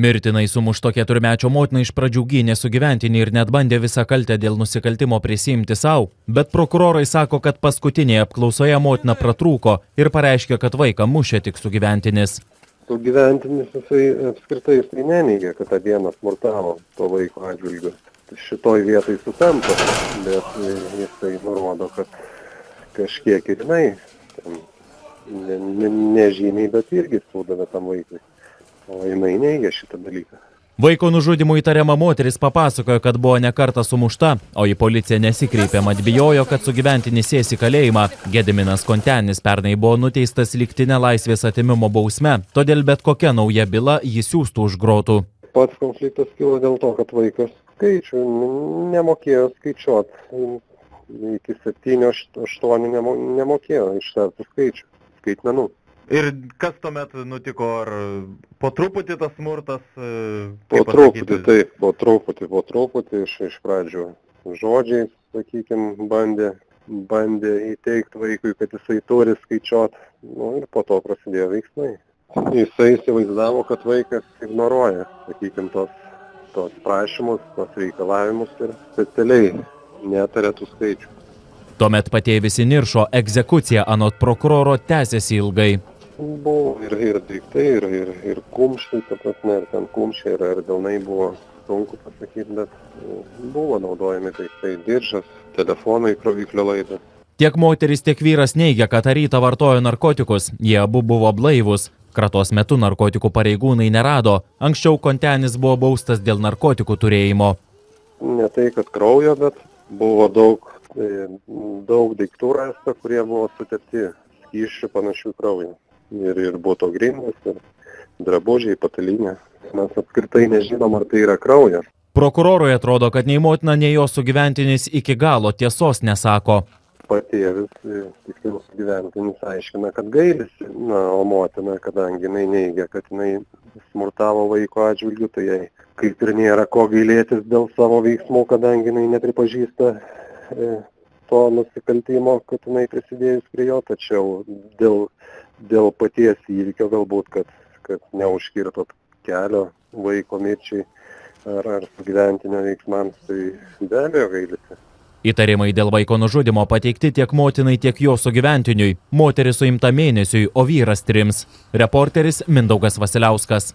Mirtinai sumušto keturmečio motina iš pradžių gynė sugyventinį ir net bandė visą kaltę dėl nusikaltimo prisiimti sau, bet prokurorai sako, kad paskutinėje apklausoje motina pratrūko ir pareiškė, kad vaiką mušė tik sugyventinis. Sugyventinis jisai apskritai neneigia, kad tą dieną smurtavo to vaiko atžvilgiu. Šitoj vietai sutampa, bet jisai nurodo, kad kažkiek ir jinai nežymiai, bet irgi spaudavė tam vaikui. O jinai neigia šitą dalyką. Vaiko nužudimų įtariama moteris papasakojo, kad buvo nekartą sumušta, o į policiją nesikreipė, mat bijojo, kad sugyventinis sės į kalėjimą. Gediminas Kontenis pernai buvo nuteistas lygtine laisvės atimimo bausme, todėl bet kokia nauja byla jį siųstų už grotų. Pats konfliktas kilo dėl to, kad vaikas skaičių nemokėjo skaičiuoti. Iki 7-8 nemokėjo ištartų skaičių, skaitmenų. Ir kas tuomet nutiko, ar po truputį tas smurtas? Po truputį, taip, po truputį, iš pradžių žodžiais, sakykime, bandė įteikti vaikui, kad jisai turi skaičiuoti, nu, ir po to prasidėjo veiksmai. Jisai įsivaizdavo, kad vaikas ignoruoja, sakykime, tos prašymus, tos reikalavimus ir specialiai netarė tų skaičių. Tuomet patėvis įniršo, egzekucija anot prokuroro tęsėsi ilgai. Buvo ir daiktai, ir kumščiai, ta prasme, ir ten kumščiai, ir delnai buvo, sunku pasakyti, bet buvo naudojami daiktai, diržas, telefonai, kroviklio laidas. Tiek moteris, tiek vyras neigia, kad tą rytą vartojo narkotikus, jie abu buvo blaivus. Kratos metu narkotikų pareigūnai nerado, anksčiau Kontenis buvo baustas dėl narkotikų turėjimo. Ne tai, kad kraujo, bet buvo daug daiktų rasta, kurie buvo sutepti skyšių panašių kraujų. Ir buto grindys, ir drabužiai, patalynė. Mes apskritai nežinom, ar tai yra kraujas. Prokurorui atrodo, kad nei motina, nei jos sugyventinis iki galo tiesos nesako. Patėvis, tiksliau sugyventinis, aiškina, kad gailisi, na, o motina, kadangi jinai neigia, kad jinai smurtavo vaiko atžvilgiu, tai jai kaip ir nėra ko gailėtis dėl savo veiksmų, kadangi jinai nepripažįsta to nusikaltimo, kad jinai prisidėjus prie jo, tačiau dėl paties įvykio galbūt, kad neužkirto kelio vaiko mirčiai ar sugyventinio veiksmams, tai be abejo gailisi. Įtarimai dėl vaiko nužudimo pateikti tiek motinai, tiek jo sugyventiniui. Moteris suimta mėnesiui, o vyras 3. Reporteris Mindaugas Vasiliauskas.